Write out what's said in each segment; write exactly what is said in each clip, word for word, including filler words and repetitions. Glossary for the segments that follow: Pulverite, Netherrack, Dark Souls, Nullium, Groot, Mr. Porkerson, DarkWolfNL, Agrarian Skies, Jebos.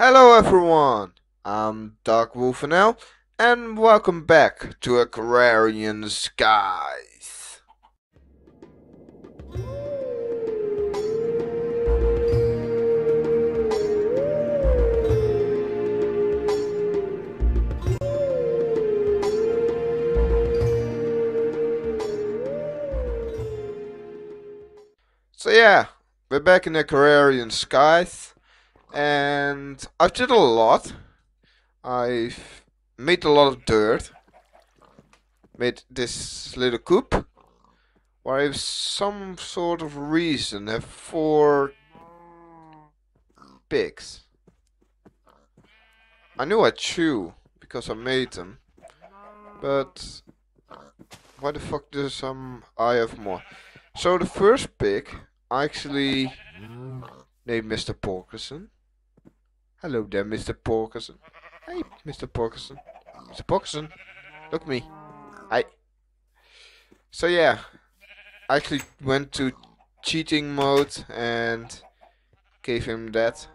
Hello everyone, I'm DarkWolfNL and welcome back to Agrarian Skies. So yeah, we're back in Agrarian Skies. And I've did a lot. I've made a lot of dirt. Made this little coop, where I've some sort of reason have four pigs. I knew I'd chew because I made them, but why the fuck do some I have more? So the first pig I actually named Mister Porkerson. Hello there, Mister Porkerson. Hey, Mister Porkerson. Mister Porkerson, look at me. Hi. So yeah, I actually went to cheating mode and gave him that.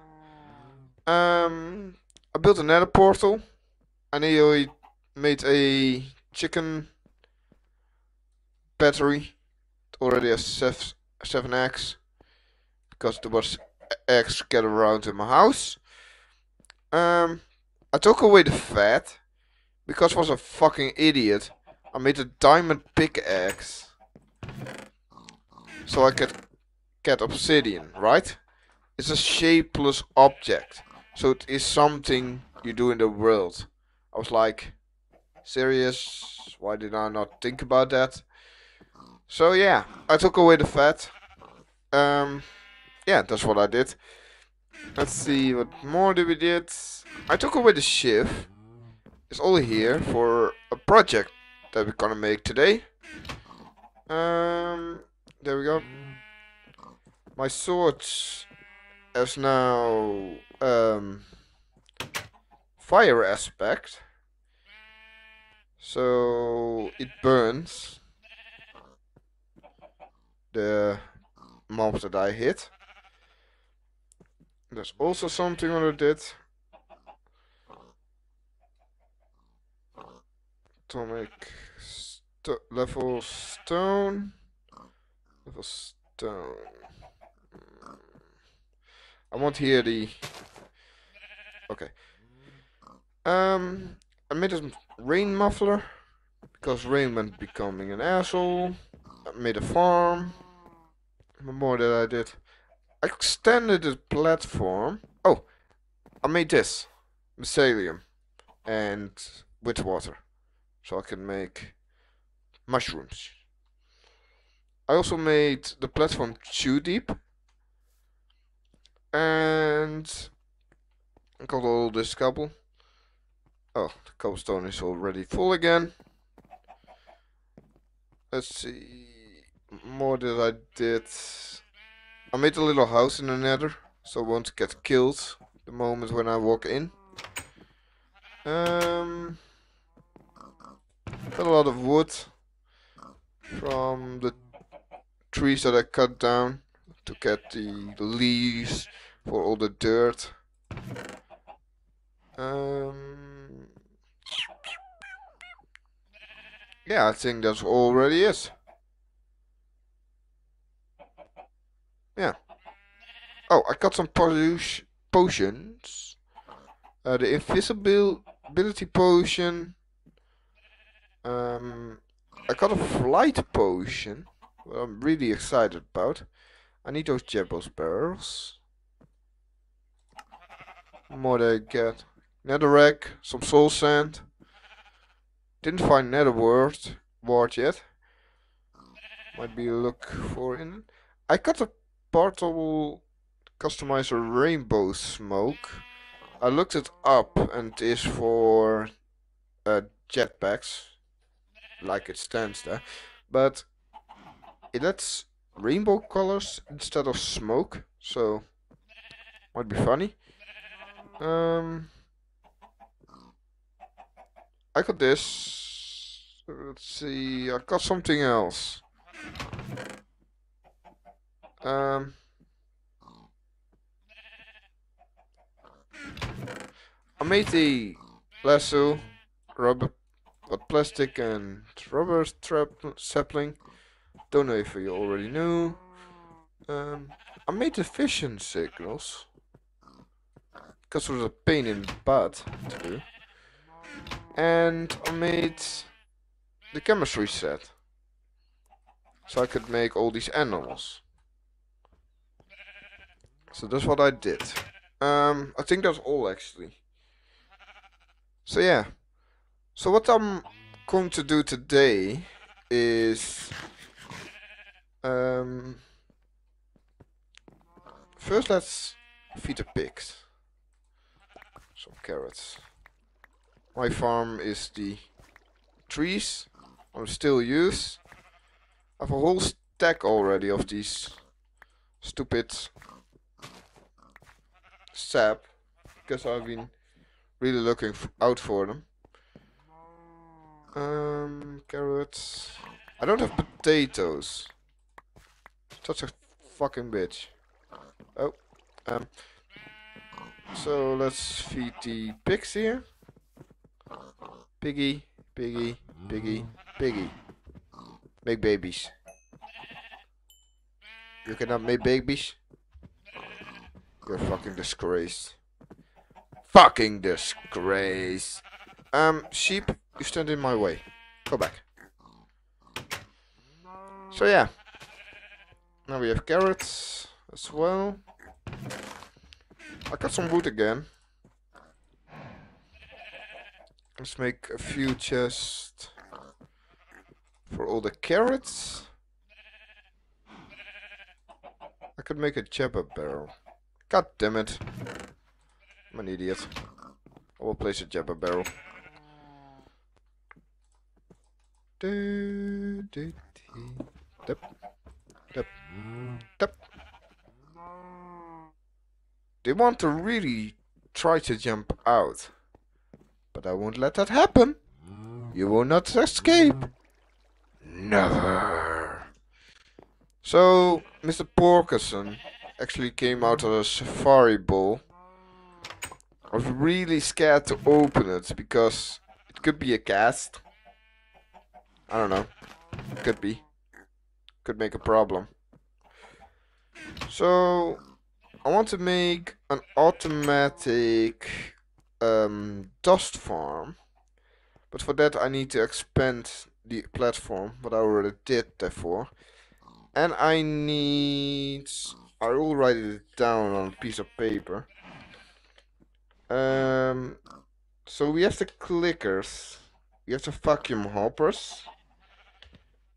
Um, I built another portal. And I made a chicken battery. It already has seven, seven eggs, because there was eggs scattered around in my house. Um, I took away the fat, because I was a fucking idiot. I made a diamond pickaxe, so I could get obsidian, right? It's a shapeless object, so it is something you do in the world. I was like, serious? Why did I not think about that? So yeah, I took away the fat. Um, yeah, that's what I did. Let's see, what more did we did? I took away the shiv. It's all here for a project that we're gonna make today. Um, there we go. My sword has now um, fire aspect, so it burns the mobs that I hit. There's also something on it did. Atomic st level stone. Level stone. I want here the. Okay. Um, I made a rain muffler because rain went becoming an asshole. I made a farm. More that I did. I extended the platform. Oh, I made this mycelium and with water, so I can make mushrooms. I also made the platform too deep, and I got all this cobble. Oh, the cobblestone is already full again. Let's see more that I did. I made a little house in the nether, so I won't get killed the moment when I walk in. Um, got a lot of wood from the trees that I cut down to get the leaves for all the dirt. Um, yeah, I think that's already it. Yeah. Oh, I got some potions. Uh, the invisibility potion. Um, I got a flight potion. What I'm really excited about. I need those Jebos barrels. More they get. Netherrack, some soul sand. Didn't find nether ward ward yet. Might be a look for in. I got a portable customizer rainbow smoke. I looked it up and it is for uh, jetpacks, like it stands there, but it lets rainbow colors instead of smoke, so might be funny. Um, I got this. Let's see, I got something else. Um, I made the lasso, rubber, but plastic and rubber strap sapling. Don't know if you already knew. Um, I made the vision signals. Because it was a pain in the butt to do. And I made the chemistry set. So I could make all these animals. So that's what I did. Um, I think that's all actually. So yeah. So what I'm going to do today is... Um, first let's feed the pigs. Some carrots. My farm is the trees I still use. I have a whole stack already of these stupid sap because I've been really looking f out for them. Um, carrots. I don't have potatoes. Such a fucking bitch. Oh, um. So let's feed the pigs here. Piggy, piggy, piggy, piggy. Make babies. You cannot make babies? You're fucking disgrace. Fucking disgrace. Um, sheep, you stand in my way. Go back. So yeah. Now we have carrots as well. I got some wood again. Let's make a few chests for all the carrots. I could make a Jebos barrel. God damn it. I'm an idiot. I will place a Jebos barrel. Do, do, do. Dip. Dip. Dip. They want to really try to jump out. But I won't let that happen. You will not escape. Never. So, Mister Porkerson actually came out of a safari bowl. I was really scared to open it because it could be a cast. I don't know. Could be. Could make a problem. So, I want to make an automatic um, dust farm. But for that I need to expand the platform, what I already did therefore. And I need... I will write it down on a piece of paper. Um, so we have the clickers, we have the vacuum hoppers,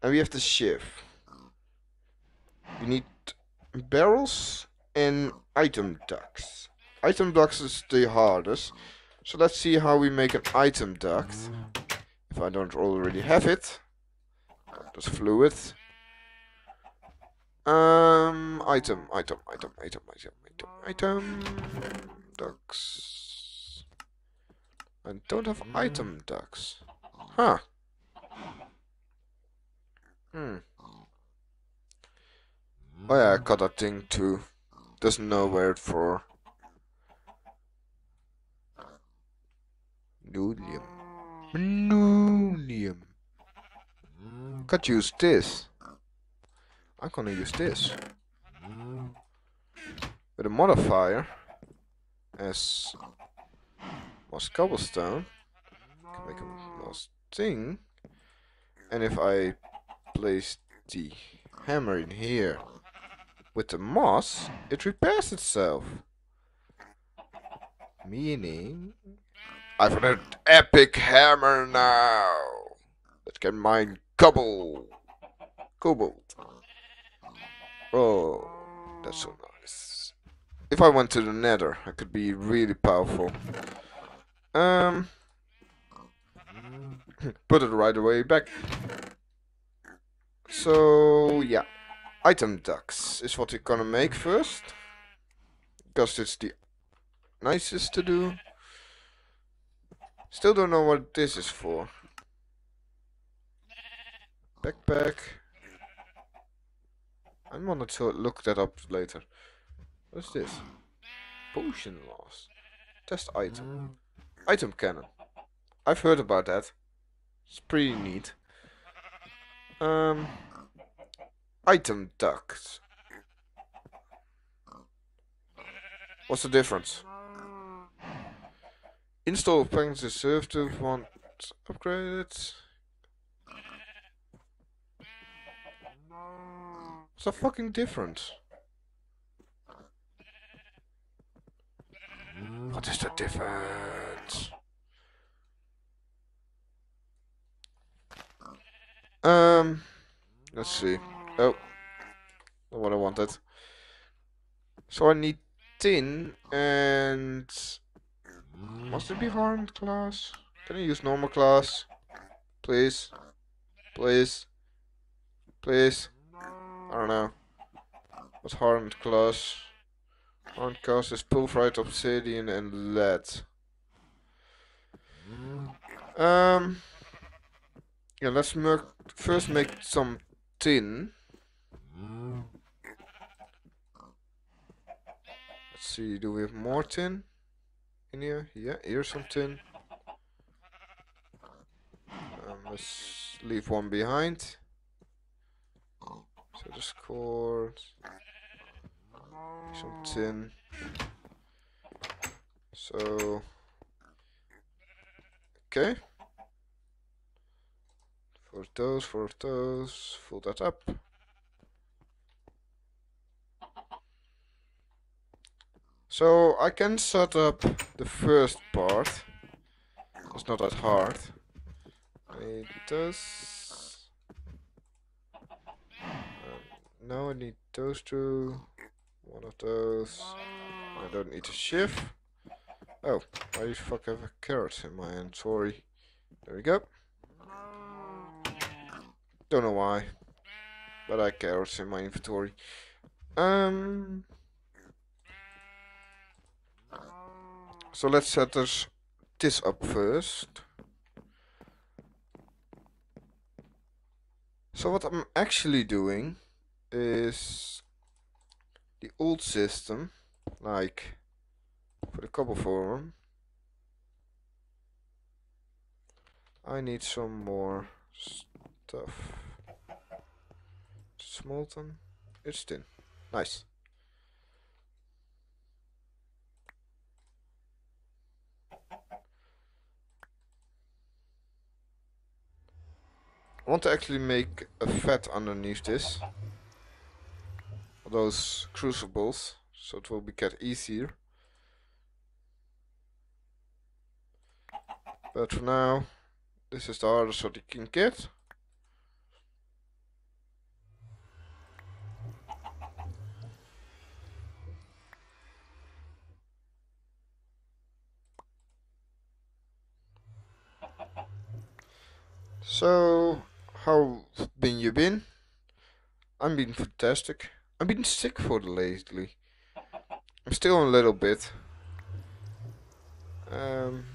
and we have the shift. We need barrels and item ducts. Item ducts is the hardest. So let's see how we make an item duct. If I don't already have it, just fluid. Um, item, item, item, item, item, item, item, ducks. I don't have item ducks. Huh. Hmm. Oh yeah, I got that thing too. Doesn't know where it's for. Nullium. Nullium. Can't use this. I'm gonna use this. With a modifier as most cobblestone. Can make a most thing. And if I place the hammer in here with the moss, it repairs itself. Meaning I've got an epic hammer now that can mine cobble. Cobalt. Oh, that's so nice. If I went to the nether, I could be really powerful. Um, put it right away back. So yeah, item ducts is what we're gonna make first, because it's the nicest to do. Still don't know what this is for. Backpack. I'm gonna look that up later. What's this? Potion loss. Test item. Item cannon. I've heard about that. It's pretty neat. Um, item ducts. What's the difference? Install packs deserve to want upgraded. What's the fucking difference? What is the difference? Um, let's see. Oh, not what I wanted. So I need tin and... must it be hardened class? Can I use normal class? Please. Please. Please. I don't know. What's hardened class? Hardened class is pulverite, obsidian and lead. Um. Yeah, let's make, first make some tin. Let's see, do we have more tin? In here? Yeah, here's some tin. Um, let's leave one behind. So the score. Some tin. So. Okay. Four of those, four of those. Fill that up. So I can set up the first part. It's not that hard. I need this. Um, now I need those two. One of those. I don't need a shift. Oh, why the fuck have a carrot in my hand? Sorry. There we go. Don't know why, but I have carrots in my inventory. Um. So let's set this, this up first. So what I'm actually doing is the old system, like for the copper forum. I need some more stuff. Smolten. It's tin. Nice. I want to actually make a fat underneath this, those crucibles, so it will be get easier. But for now, this is the hardest what you can get. So. How been you been? I've been fantastic. I've been sick for lately. I'm still a little bit. Um,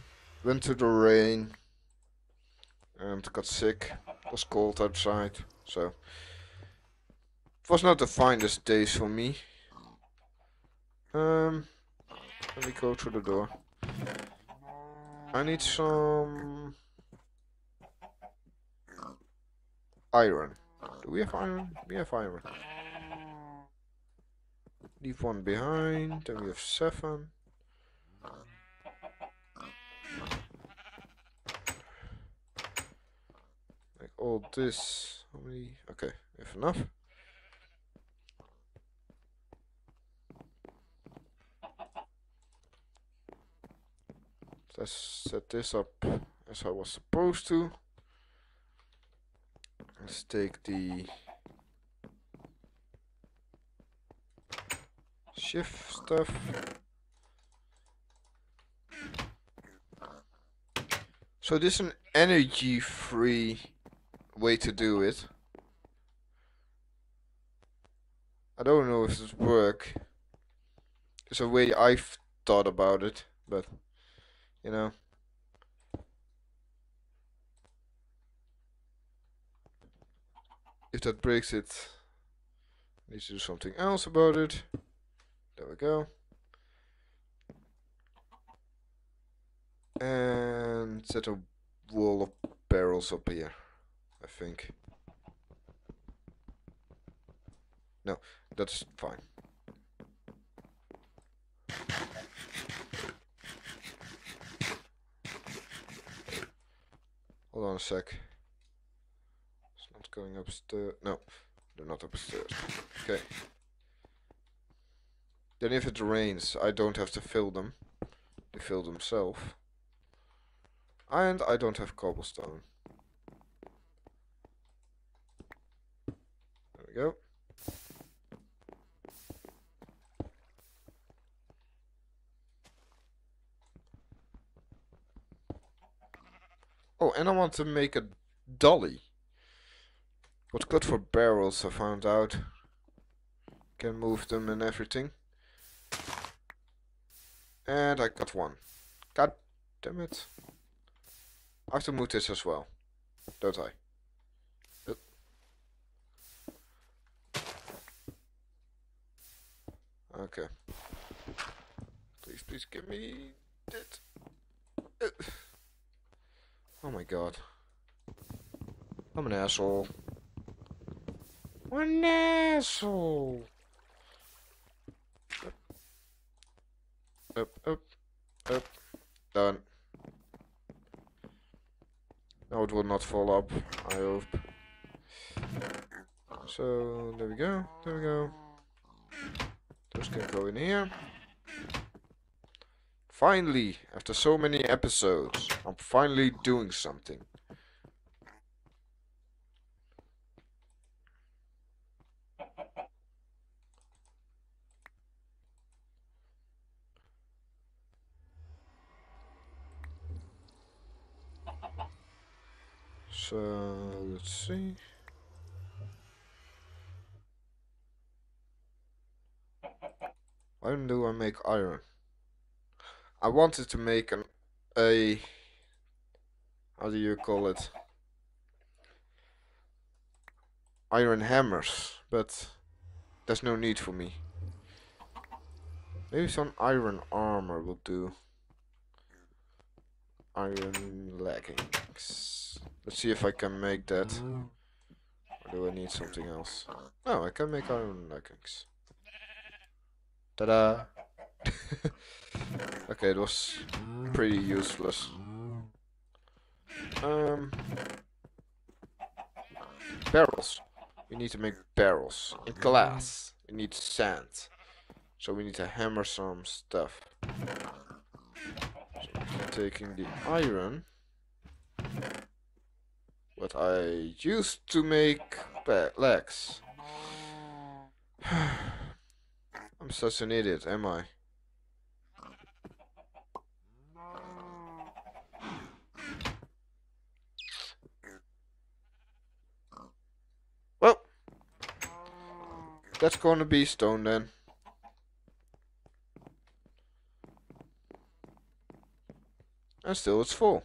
went to the rain and got sick. It was cold outside, so it was not the finest days for me. Um, let me go through the door. I need some. Iron. Do we have iron? We have iron. Leave one behind, then we have seven. Like all this. How many? Okay, we have enough. Let's set this up as I was supposed to. Let's take the shift stuff. So this is an energy free way to do it. I don't know if this work. It's a way I've thought about it, but you know. If that breaks it, I need to do something else about it. There we go. and set a wall of barrels up here, I think. No, that's fine. Hold on a sec. It's not going upstairs. No, they're not upstairs. Okay. Then if it rains, I don't have to fill them. They fill themselves. And I don't have cobblestone. There we go. Oh, and I want to make a dolly. What's good for barrels, I found out. Can move them and everything. And I got one. God damn it. I have to move this as well, don't I? Yep. Okay. Please, please give me that. Oh my god. I'm an asshole. I'm an asshole. Up, up, up. Done. No, it will not fall up, I hope. So, there we go, there we go. Those can go in here. Finally, after so many episodes, I'm finally doing something. So, let's see. Why do I make iron? I wanted to make an, a... How do you call it? Iron hammers, but there's no need for me. Maybe some iron armor will do. Iron leggings. Let's see if I can make that. Or do I need something else? Oh, I can make iron leggings. Ta-da! Okay, it was pretty useless. Um, barrels. We need to make barrels. In glass. We need sand. So we need to hammer some stuff. Taking the iron, what I used to make legs. I'm such an idiot, am I? Well, that's gonna be stone then. And still it's full.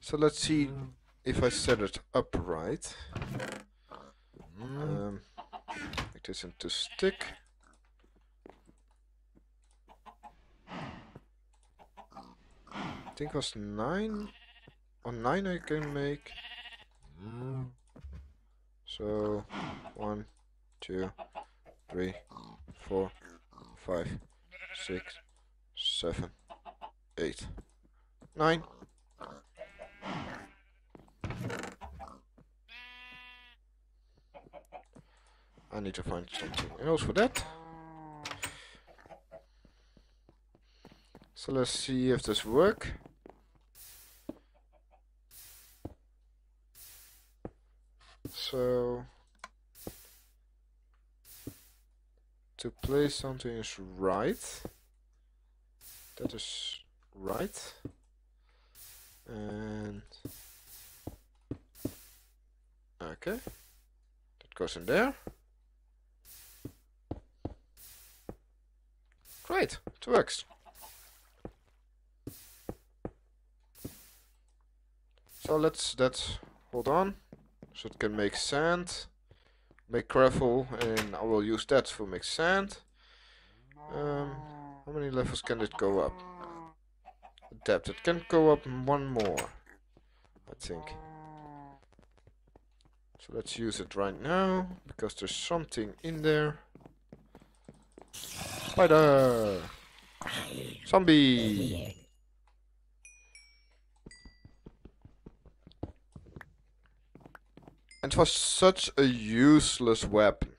So let's see if I set it up right. Um, make this into stick. I think it was nine. On nine I can make. So one, two, three, four, five, six, seven, eight, nine. I need to find something else for that. So let's see if this works. So, to place something is right, that is right, and okay, that goes in there. Great, it works. So let's that hold on, so it can make sand, make gravel, and I will use that for make sand. Um, how many levels can it go up? Adapt. It can go up one more, I think. So let's use it right now because there's something in there. Spider, zombie. And it was such a useless weapon.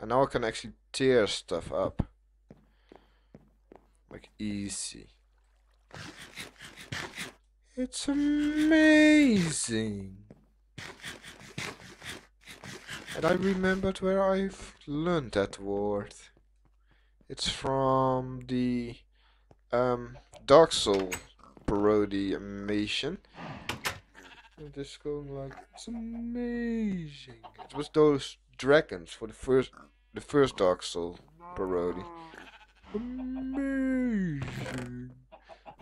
And now I can actually tear stuff up. Like easy. It's amazing. And I remembered where I've learned that word. It's from the um, Dark Souls parody animation. It is going like, it's amazing. It was those dragons for the first, the first Dark Souls parody. Amazing.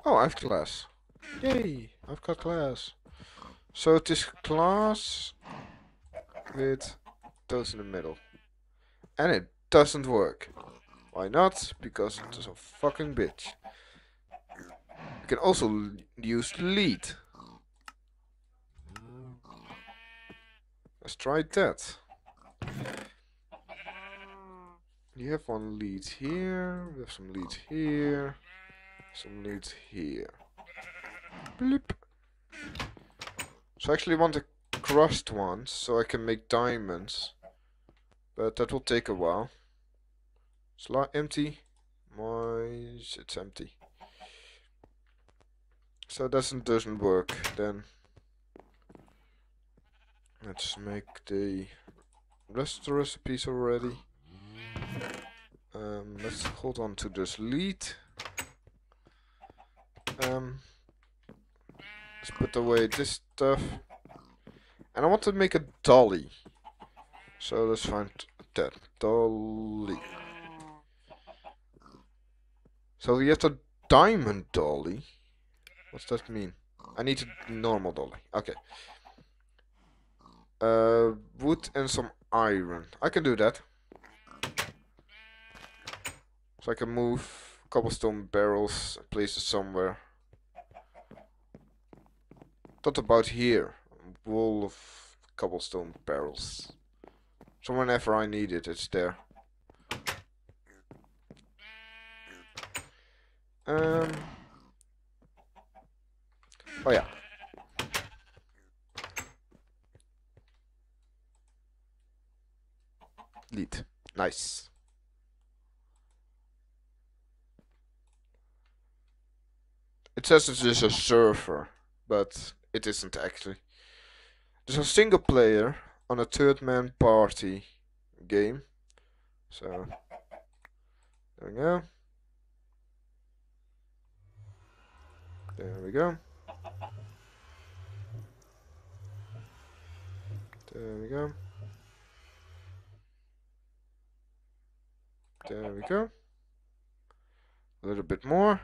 Oh, I have class. Yay, I've got class. So it is class with those in the middle. And it doesn't work. Why not? Because it is a fucking bitch. You can also use lead. Let's try that. You have one lead here. We have some lead here. Some lead here. Bloop. So I actually want a crushed one, so I can make diamonds. But that will take a while. Slot empty. Mine, it's empty. So that doesn't work then. Let's make the rest of the recipes already. Um, let's hold on to this lead. Um, let's put away this stuff. And I want to make a dolly. So let's find that dolly. So we have a diamond dolly. What's that mean? I need a normal dolly. Okay. Uh, wood and some iron. I can do that. So I can move cobblestone barrels and place it somewhere. Not about here. A wall of cobblestone barrels. So whenever I need it, it's there. Um. Oh yeah. Lead. Nice. It says it is a server, but it isn't actually. There's a single player on a third man party game. So there we go. There we go. There we go. There we go. A little bit more.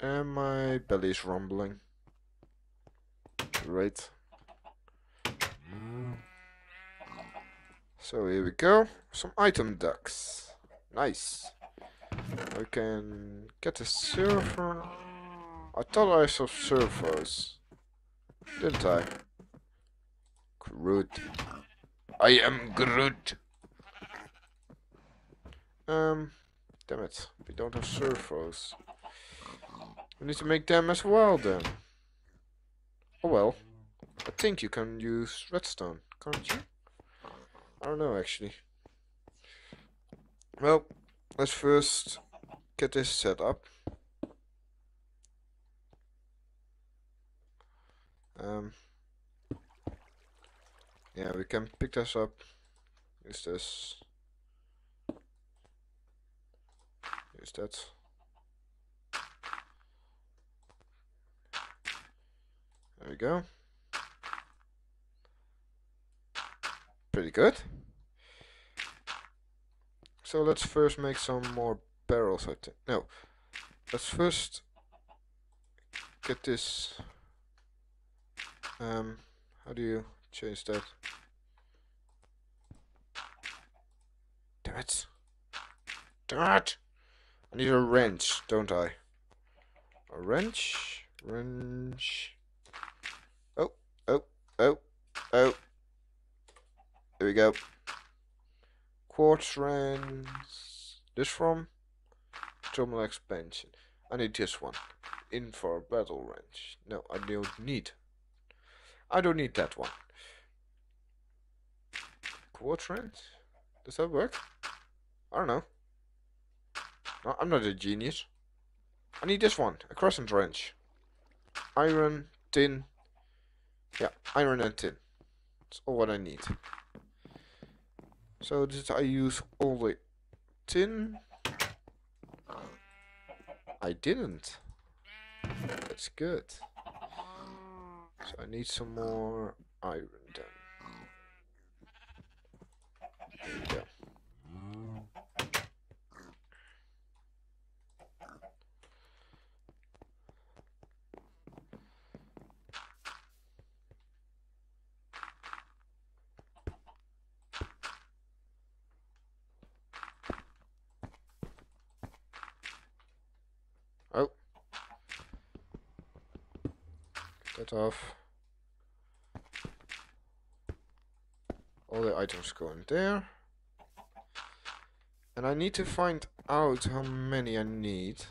And my belly is rumbling. Great. So here we go. Some item ducks. Nice. I can get a server. I thought I saw servers, didn't I? Groot. I am Groot. Um, damn it, we don't have servers. We need to make them as well then. Oh well. I think you can use redstone, can't you? I don't know actually. Well, let's first get this set up. Um, yeah, we can pick this up. Is this? Is that? There we go. pretty good. So let's first make some more barrels, I think. No, let's first get this. Um, how do you change that? Damn it! Damn it! I need a wrench, don't I? A wrench, wrench. Oh, oh, oh, oh. There we go. Quartz wrench. This from terminal expansion. I need this one. Infra battle wrench. No, I don't need. I don't need that one. Quartz wrench. Does that work? I don't know. No, I'm not a genius. I need this one, a crescent wrench. Iron, tin. Yeah, iron and tin. That's all what I need. So did I use all the tin? I didn't. That's good. So I need some more iron then. There we go. Off. All the items go in there, and I need to find out how many I need.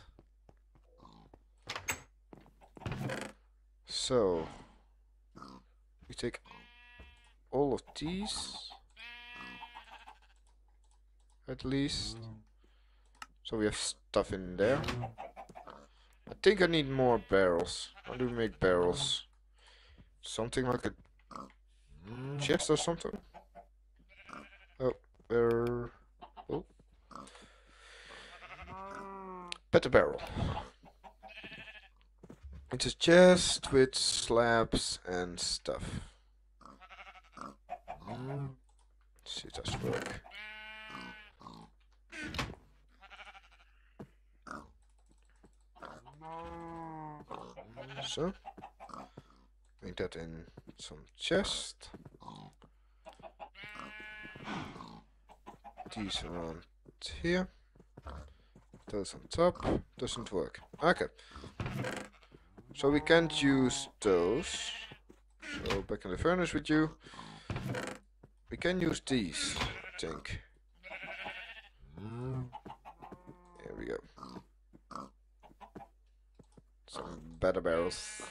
So we take all of these at least, so we have stuff in there. I think I need more barrels. How do we make barrels? Something like a chest or something? Oh, barrel. Oh. Better barrel. It's a chest with slabs and stuff. Let's see if that's work. So, make that in some chest. These around here. Those on top. Doesn't work. Okay. So we can't use those. So back in the furnace with you. We can use these, I think. Here we go. Some better barrels.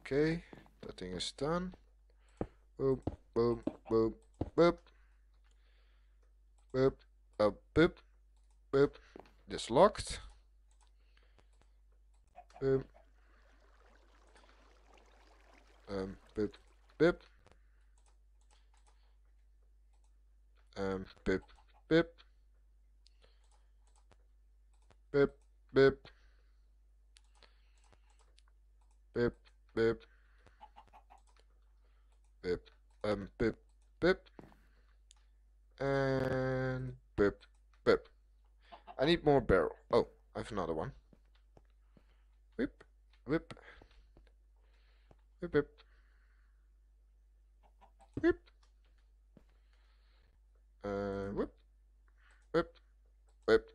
Okay, that thing is done. Boop, boop, boop, boop. Boop, up, boop, boop. This locked. Boop. Um, boop, boop. Um, boop, boop. Bip, bip. Bip, bip. Bip, um, bip, bip. And bip, bip. I need more barrel. Oh, I have another one. Whip, whip. Whip, whip. Whip. Uh, whip. Whip, whip.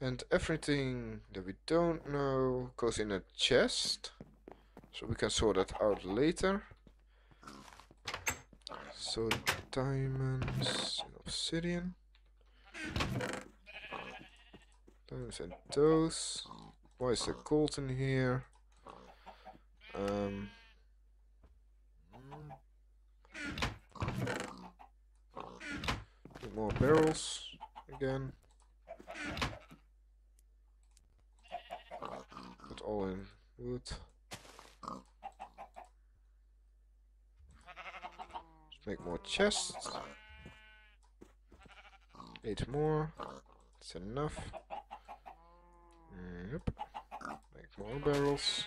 And everything that we don't know goes in a chest, so we can sort that out later. So diamonds and obsidian. Diamonds and those. Why is there gold in here? Um, more barrels again. All in wood. Let's make more chests. Eight more. That's enough. Yep. Make more barrels.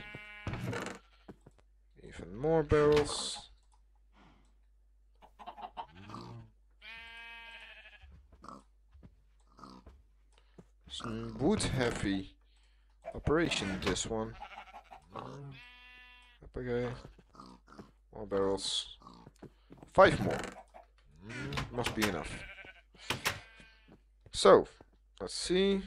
Even more barrels. It's a wood heavy operation, this one. Up again. More barrels. Five more. Must be enough. So, let's see.